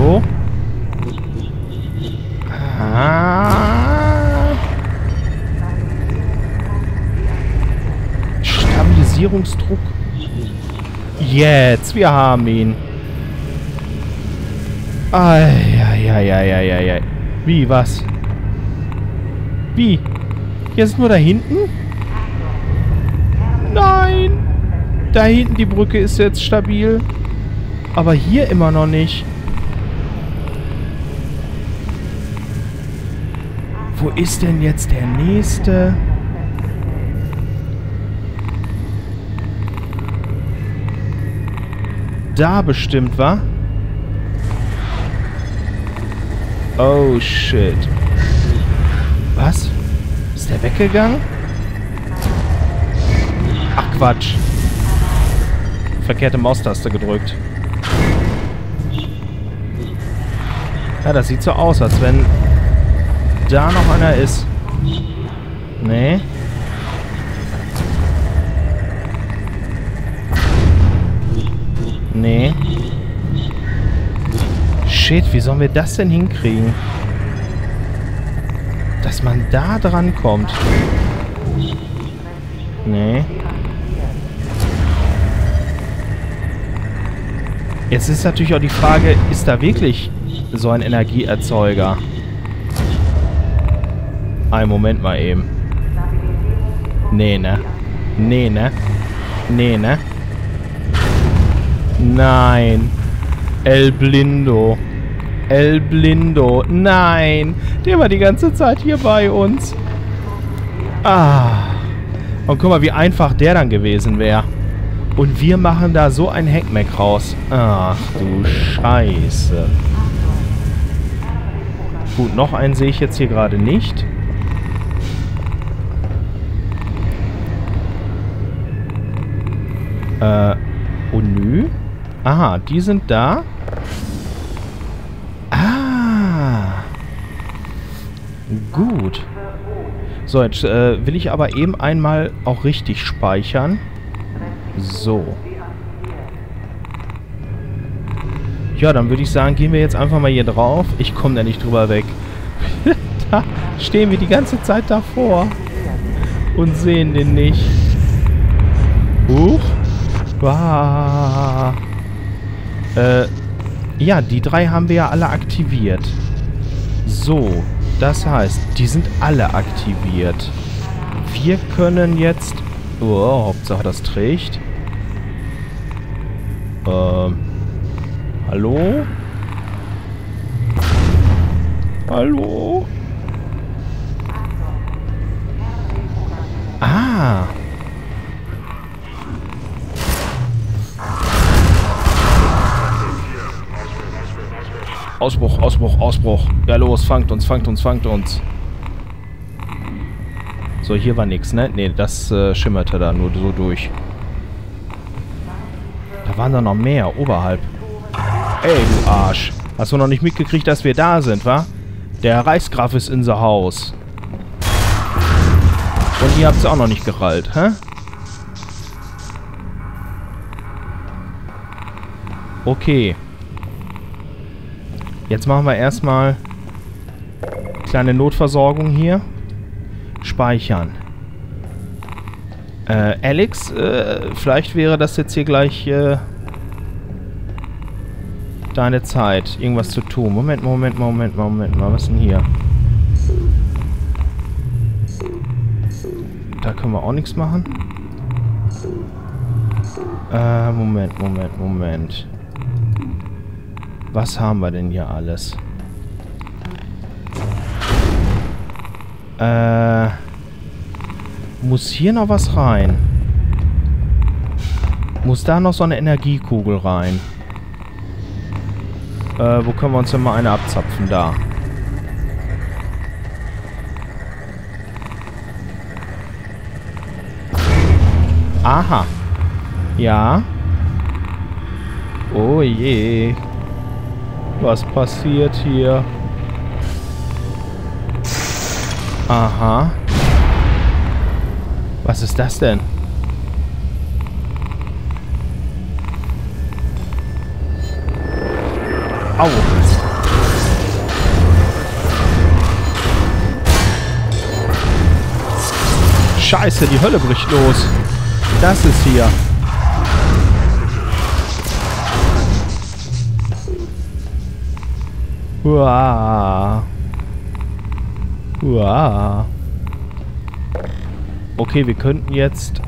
so. Ah. Stabilisierungsdruck. Jetzt, wir haben ihn. Eieieiei. Wie, was? Wie? Jetzt nur da hinten? Nein! Da hinten die Brücke ist jetzt stabil. Aber hier immer noch nicht. Wo ist denn jetzt der nächste? Da bestimmt, wa? Oh, shit. Was? Ist der weggegangen? Ach, Quatsch. Verkehrte Maustaste gedrückt. Ja, das sieht so aus, als wenn da noch einer ist. Nee. Nee. Shit, wie sollen wir das denn hinkriegen? Dass man da dran kommt. Nee. Jetzt ist natürlich auch die Frage, ist da wirklich so ein Energieerzeuger? Einen Moment mal eben. Nee, ne? Nee, ne? Nee, ne? Nein. El Blindo. El Blindo. Nein. Der war die ganze Zeit hier bei uns. Ah. Und guck mal, wie einfach der dann gewesen wäre. Und wir machen da so ein Heckmeck raus. Ach du Scheiße. Gut, noch einen sehe ich jetzt hier gerade nicht. Oh nö. Aha, die sind da. Ah. Gut. So, jetzt will ich aber eben einmal auch richtig speichern. So. Ja, dann würde ich sagen, gehen wir jetzt einfach mal hier drauf. Ich komme da nicht drüber weg. Da stehen wir die ganze Zeit davor. Und sehen den nicht. Huch. Wow. Ja, die drei haben wir ja alle aktiviert. So, das heißt, die sind alle aktiviert. Wir können jetzt... Oh, Hauptsache das trägt. Hallo? Hallo? Ah! Ausbruch, Ausbruch, Ausbruch. Ja los, fangt uns, fangt uns, fangt uns. So, hier war nichts, ne? Ne, das schimmerte da nur so durch. Da waren da noch mehr, oberhalb. Ey, du Arsch. Hast du noch nicht mitgekriegt, dass wir da sind, wa? Der Reichsgraf ist in the house. Und ihr habt es auch noch nicht gerallt, hä? Okay. Jetzt machen wir erstmal kleine Notversorgung hier. Speichern. Alex, vielleicht wäre das jetzt hier gleich deine Zeit, irgendwas zu tun. Moment, Moment, Moment, Moment mal. Was ist denn hier? Da können wir auch nichts machen. Moment, Moment, Moment. Was haben wir denn hier alles? Muss hier noch was rein? Muss da noch so eine Energiekugel rein? Wo können wir uns denn mal eine abzapfen? Da. Aha. Ja. Oh je. Was passiert hier? Aha. Was ist das denn? Au. Scheiße, die Hölle bricht los. Das ist hier. Uah. Uah. Okay, wir könnten jetzt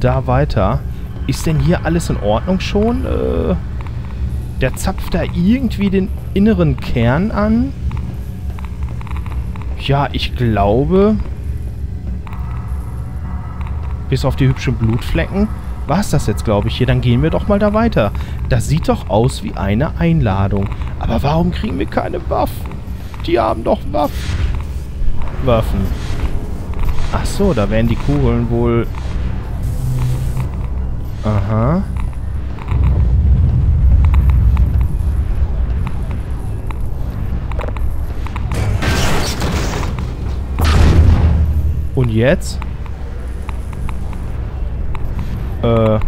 da weiter. Ist denn hier alles in Ordnung schon? Der zapft da irgendwie den inneren Kern an. Ja, ich glaube... Bis auf die hübschen Blutflecken war es das jetzt, glaube ich, hier. Dann gehen wir doch mal da weiter. Das sieht doch aus wie eine Einladung. Aber warum kriegen wir keine Waffen? Die haben doch Waffen. Ach so, da werden die Kugeln wohl... Aha. Und jetzt? Oh.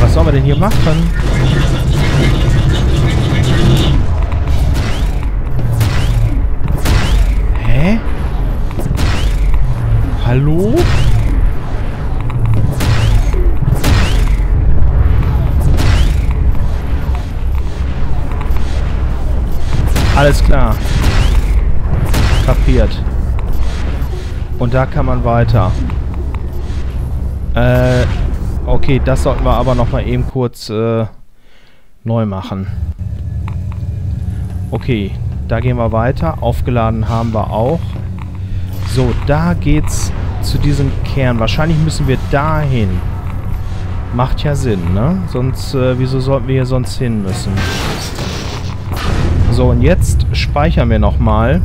Was sollen wir denn hier machen? Hä? Hallo? Alles klar. Kapiert. Und da kann man weiter. Okay, das sollten wir aber nochmal eben kurz neu machen. Okay, da gehen wir weiter. Aufgeladen haben wir auch. So, da geht's zu diesem Kern. Wahrscheinlich müssen wir dahin. Macht ja Sinn, ne? Sonst, wieso sollten wir hier sonst hin müssen? So, und jetzt speichern wir nochmal.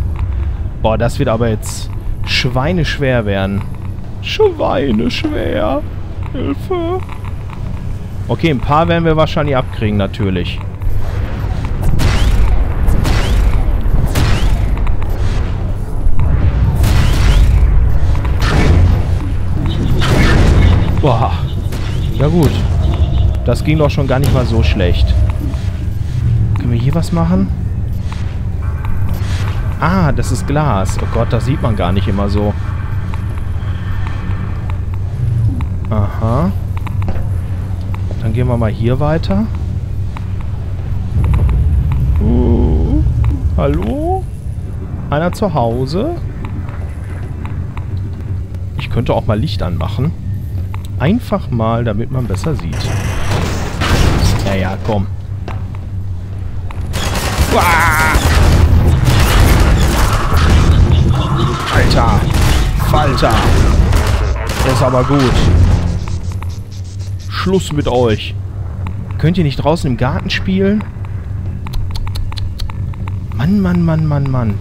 Boah, das wird aber jetzt schweineschwer werden. Schweineschwer. Hilfe. Okay, ein paar werden wir wahrscheinlich abkriegen, natürlich. Boah. Ja gut. Das ging doch schon gar nicht mal so schlecht. Können wir hier was machen? Ah, das ist Glas. Oh Gott, das sieht man gar nicht immer so. Aha. Dann gehen wir mal hier weiter. Hallo? Einer zu Hause? Ich könnte auch mal Licht anmachen. Einfach mal, damit man besser sieht. Naja, komm. Uah! Alter, Falter. Das ist aber gut. Schluss mit euch. Könnt ihr nicht draußen im Garten spielen? Mann, Mann, Mann, Mann, Mann.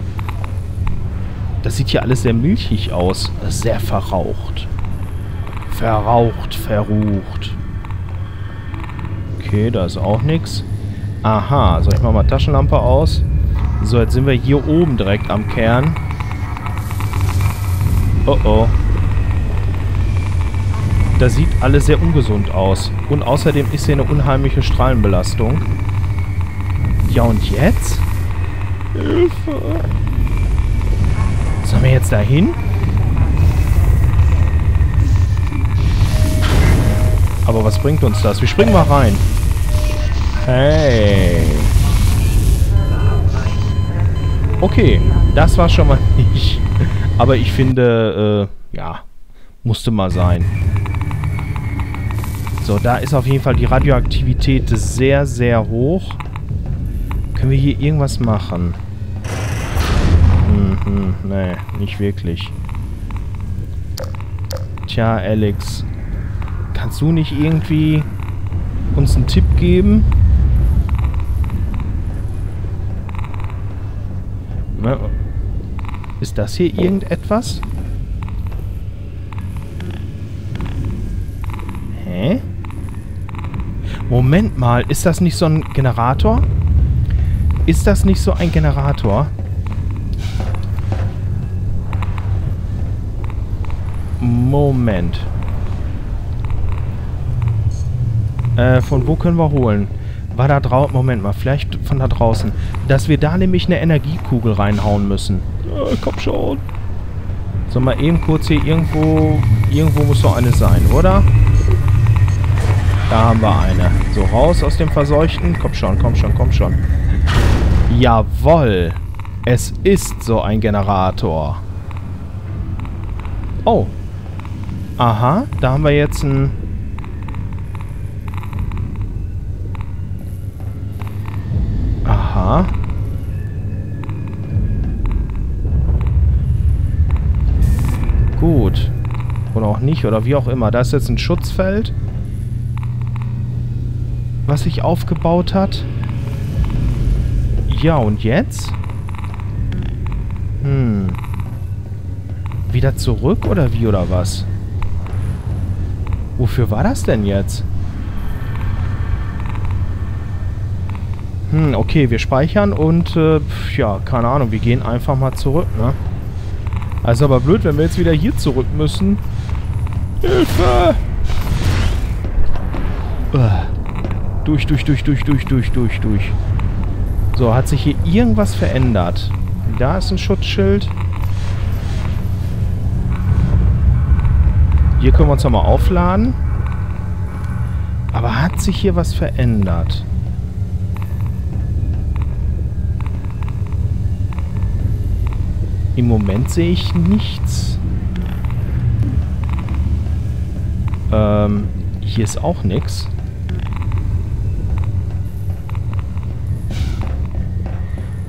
Das sieht hier alles sehr milchig aus. Sehr verraucht. Verraucht, verrucht. Okay, da ist auch nichts. Aha, so, ich mach mal Taschenlampe aus. So, jetzt sind wir hier oben direkt am Kern. Oh oh. Das sieht alles sehr ungesund aus. Und außerdem ist hier eine unheimliche Strahlenbelastung. Ja, und jetzt? Hilfe. Sollen wir jetzt dahin? Aber was bringt uns das? Wir springen mal rein. Hey. Okay, das war schon mal nicht... Aber ich finde, ja, musste mal sein. So, da ist auf jeden Fall die Radioaktivität sehr, sehr hoch. Können wir hier irgendwas machen? Nee, nicht wirklich. Tja, Alex, kannst du nicht irgendwie uns einen Tipp geben? Na, ist das hier irgendetwas? Hä? Moment mal, ist das nicht so ein Generator? Ist das nicht so ein Generator? Moment. Von wo können wir holen? War da draußen... Moment mal, vielleicht von da draußen. Dass wir da nämlich eine Energiekugel reinhauen müssen. Komm schon. So, mal eben kurz hier irgendwo... Irgendwo muss doch eine sein, oder? Da haben wir eine. So, raus aus dem Verseuchten. Komm schon, komm schon, komm schon. Jawohl. Es ist so ein Generator. Oh. Aha, da haben wir jetzt ein... Aha. Gut. Oder auch nicht, oder wie auch immer. Da ist jetzt ein Schutzfeld, was sich aufgebaut hat. Ja, und jetzt? Hm. Wieder zurück, oder wie, oder was? Wofür war das denn jetzt? Hm, okay, wir speichern und, ja, keine Ahnung, wir gehen einfach mal zurück, ne? Also aber blöd, wenn wir jetzt wieder hier zurück müssen. Hilfe! Durch. So, hat sich hier irgendwas verändert? Da ist ein Schutzschild. Hier können wir uns nochmal aufladen. Aber hat sich hier was verändert? Im Moment sehe ich nichts. Hier ist auch nichts.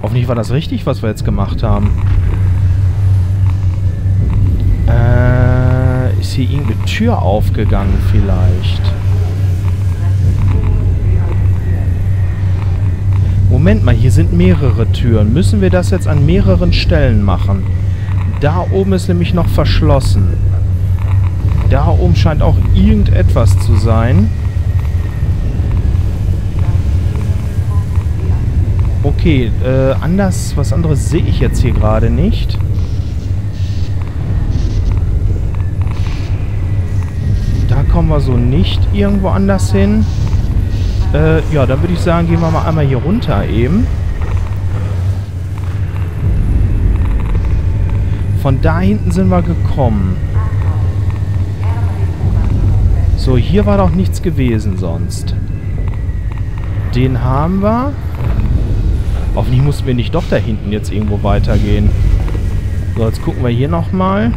Hoffentlich war das richtig, was wir jetzt gemacht haben. Ist hier irgendeine Tür aufgegangen vielleicht? Moment mal, hier sind mehrere Türen. Müssen wir das jetzt an mehreren Stellen machen? Da oben ist nämlich noch verschlossen. Da oben scheint auch irgendetwas zu sein. Okay, was anderes sehe ich jetzt hier gerade nicht. Da kommen wir so nicht irgendwo anders hin. Ja, dann würde ich sagen, gehen wir mal einmal hier runter eben. Von da hinten sind wir gekommen. So, hier war doch nichts gewesen sonst. Den haben wir. Hoffentlich mussten wir nicht doch da hinten jetzt irgendwo weitergehen. So, jetzt gucken wir hier nochmal.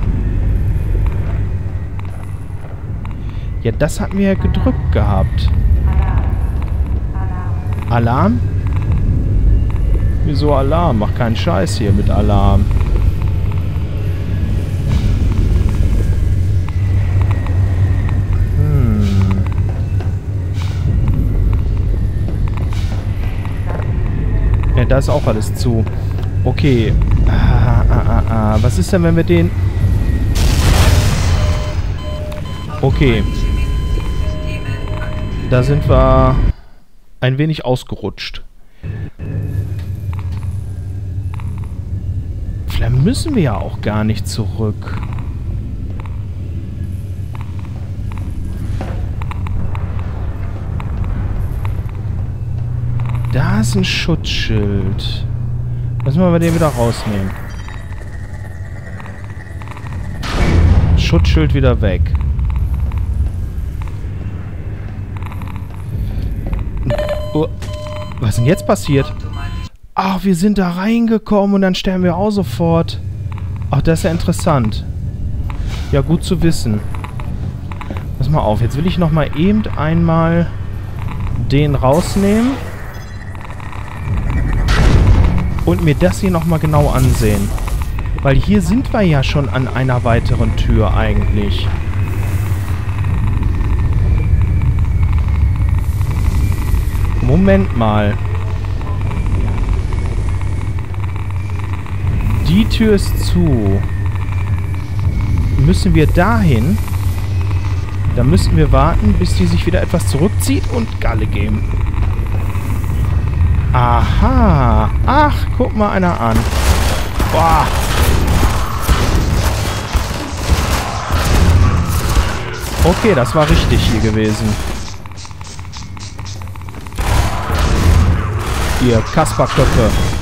Ja, das hatten wir ja gedrückt gehabt. Alarm? Wieso Alarm? Mach keinen Scheiß hier mit Alarm. Hm. Ja, da ist auch alles zu. Okay. Was ist denn, wenn wir den... Okay. Da sind wir... ein wenig ausgerutscht. Vielleicht müssen wir ja auch gar nicht zurück. Da ist ein Schutzschild. Lass mal den wieder rausnehmen. Schutzschild wieder weg. Oh, was ist denn jetzt passiert? Ach, wir sind da reingekommen und dann sterben wir auch sofort. Ach, das ist ja interessant. Ja, gut zu wissen. Pass mal auf, jetzt will ich nochmal eben einmal den rausnehmen. Und mir das hier nochmal genau ansehen. Weil hier sind wir ja schon an einer weiteren Tür eigentlich. Moment mal. Die Tür ist zu. Müssen wir dahin? Da müssen wir warten, bis die sich wieder etwas zurückzieht und Galle geben. Aha. Ach, guck mal einer an. Boah. Okay, das war richtig hier gewesen. Ihr Kasperköpfe.